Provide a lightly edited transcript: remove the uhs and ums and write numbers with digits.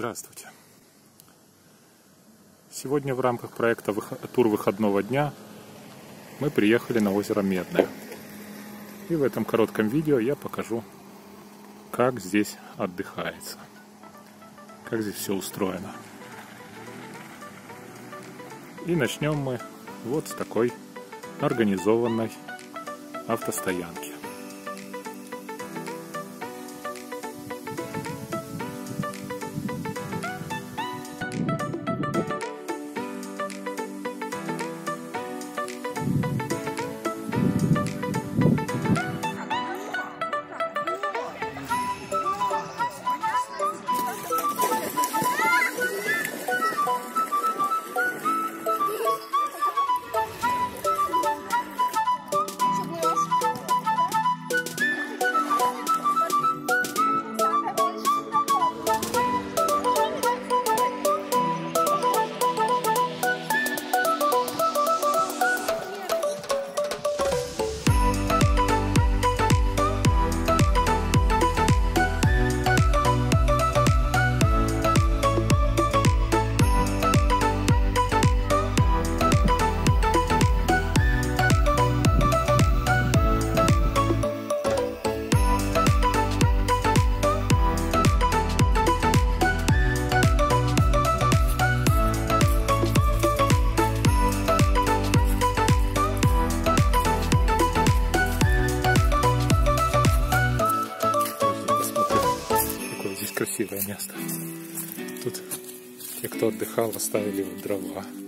Здравствуйте! Сегодня в рамках проекта «Тур выходного дня» мы приехали на озеро Медное. И в этом коротком видео я покажу, как здесь отдыхается, как здесь все устроено. И начнем мы вот с такой организованной автостоянки. Красивое место. Тут те, кто отдыхал, оставили дрова.